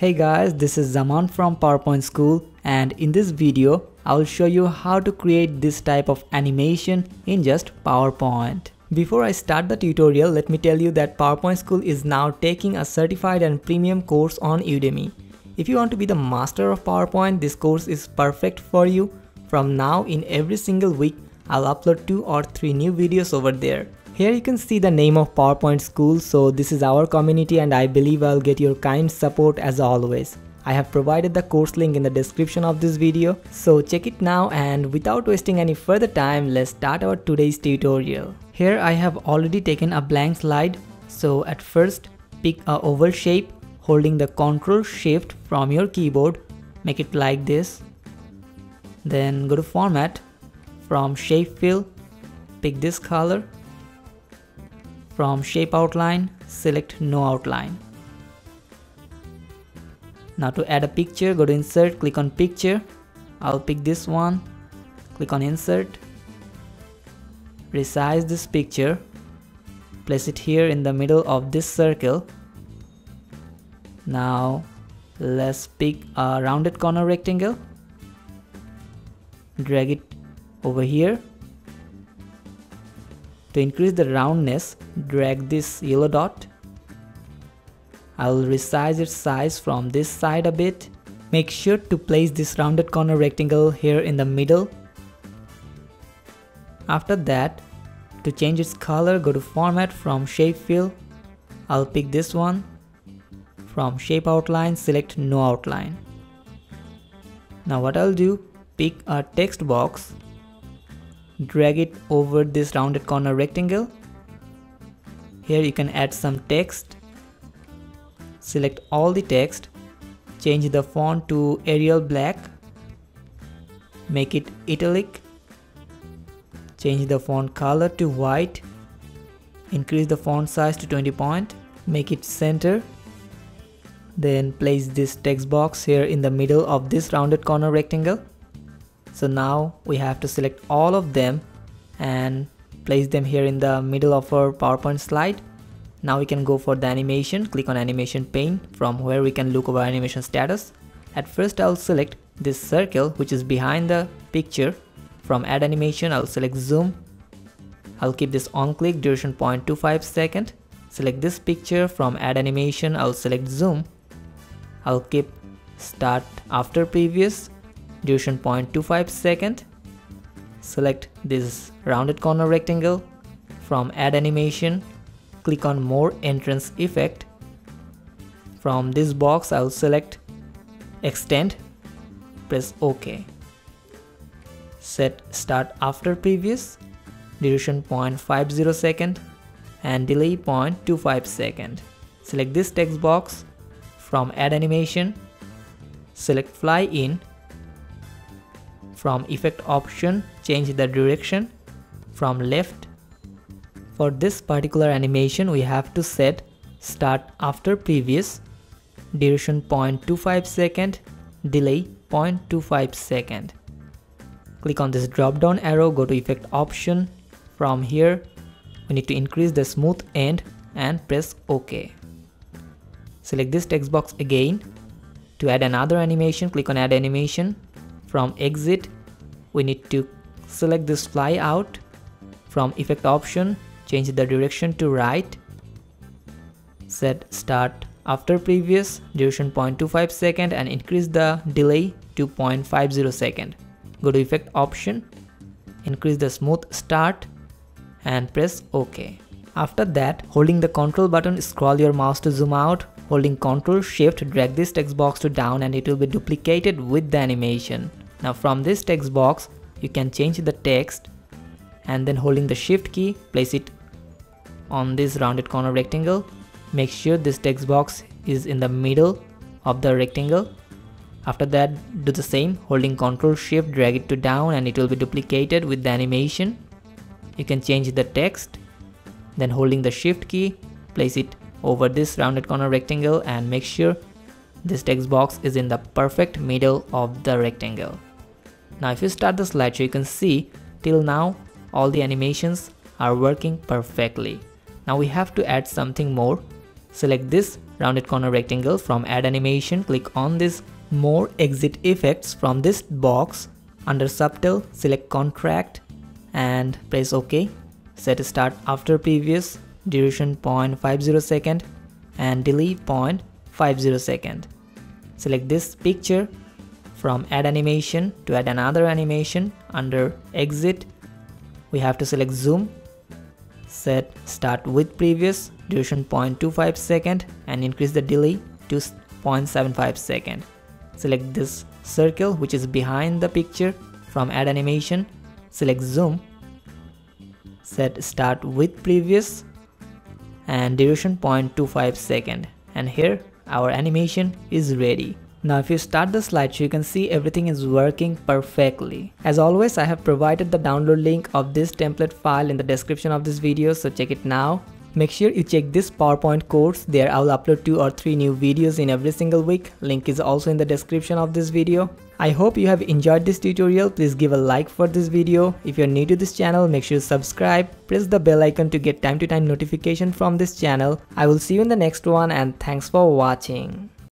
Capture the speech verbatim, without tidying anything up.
Hey guys, this is Zaman from PowerPoint School, and in this video I will show you how to create this type of animation in just PowerPoint. Before I start the tutorial, let me tell you that PowerPoint School is now taking a certified and premium course on Udemy. If you want to be the master of PowerPoint, this course is perfect for you. From now, in every single week, I'll upload two or three new videos over there. Here you can see the name of PowerPoint School, so this is our community and I believe I'll get your kind support as always. I have provided the course link in the description of this video, so check it now, and without wasting any further time, let's start our today's tutorial. Here I have already taken a blank slide, so at first pick a oval shape holding the Ctrl Shift from your keyboard, make it like this. Then go to Format, from Shape Fill, pick this color. From Shape Outline, select No Outline. Now to add a picture, go to Insert, click on Picture. I'll pick this one, click on Insert. Resize this picture, place it here in the middle of this circle. Now let's pick a rounded corner rectangle, drag it over here. To increase the roundness, drag this yellow dot. I'll resize its size from this side a bit. Make sure to place this rounded corner rectangle here in the middle. After that, to change its color, go to Format, from Shape Fill. I'll pick this one. From Shape Outline, select No Outline. Now what I'll do, pick a text box. Drag it over this rounded corner rectangle. Here you can add some text. Select all the text. Change the font to Arial Black. Make it italic. Change the font color to white. Increase the font size to twenty point. Make it center. Then place this text box here in the middle of this rounded corner rectangle. So now we have to select all of them and place them here in the middle of our PowerPoint slide. Now we can go for the animation. Click on Animation pane, from where we can look over animation status. At first I'll select this circle which is behind the picture. From Add Animation, I'll select Zoom. I'll keep this on click, duration zero point two five second. Select this picture, from Add Animation, I'll select Zoom. I'll keep Start After Previous, duration zero point two five second. Select this rounded corner rectangle. From Add Animation, click on More Entrance Effect. From this box, I'll select Extend. Press OK. Set Start After Previous, duration zero point five zero second and delay zero point two five second. Select this text box. From Add Animation, select Fly In. From Effect option, change the direction from left. For this particular animation, we have to set Start After Previous, duration zero point two five second, delay zero point two five second. Click on this drop down arrow, go to Effect option. From here, we need to increase the smooth end and press OK. Select this text box again. To add another animation, click on Add Animation. From Exit, we need to select this Fly Out. From Effect option, change the direction to right. Set Start After Previous, duration zero point two five second and increase the delay to zero point five zero second. Go to Effect option, increase the smooth start and press OK. After that, holding the Control button, scroll your mouse to zoom out. Holding Ctrl Shift, drag this text box to down and it will be duplicated with the animation. Now from this text box, you can change the text, and then holding the Shift key, place it on this rounded corner rectangle. Make sure this text box is in the middle of the rectangle. After that, do the same. Holding Ctrl Shift, drag it to down and it will be duplicated with the animation. You can change the text. Then holding the Shift key, place it over this rounded corner rectangle and make sure this text box is in the perfect middle of the rectangle. Now if you start the slideshow, you can see till now all the animations are working perfectly. Now we have to add something more. Select this rounded corner rectangle. From add animation, click on this more exit effects. From this box under subtle, select contract and press OK. Set start after previous, duration zero point five zero second and delay zero point five zero second. Select this picture. From add animation to add another animation under exit, we have to select zoom. Set start with previous, duration zero point two five second and increase the delay to zero point seven five second. Select this circle which is behind the picture. From add animation, select zoom. Set start with previous and duration zero point two five second, and here our animation is ready. Now if you start the slideshow, you can see everything is working perfectly. As always, I have provided the download link of this template file in the description of this video, so check it now. Make sure you check this PowerPoint course. There I will upload two or three new videos in every single week. Link is also in the description of this video. I hope you have enjoyed this tutorial. Please give a like for this video. If you are new to this channel, make sure you subscribe. Press the bell icon to get time to time notification from this channel. I will see you in the next one, and thanks for watching.